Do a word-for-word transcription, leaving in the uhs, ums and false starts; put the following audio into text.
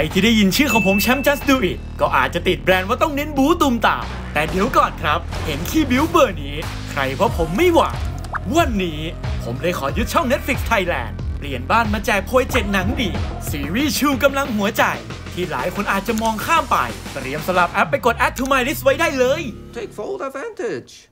รที่ได้ยินชื่อของผมแชมป์ Just Do It ก็อาจจะติดแบรนด์ว่าต้องเน้นบู๊ตุมตามแต่เดี๋ยวก่อนครับเห็นขี้บิ้วเบอร์นี้ใครว่าผมไม่หวังวันนี้ผมเลยขอยึดช่อง Netflix Thailand เปลี่ยนบ้านมาแจกโพยเจ็ดหนังดีซีรีส์ชูกำลังหัวใจที่หลายคนอาจจะมองข้ามไปเตรียมสลับแอปไปกด Add to My List ไว้ได้เลย Take full advantage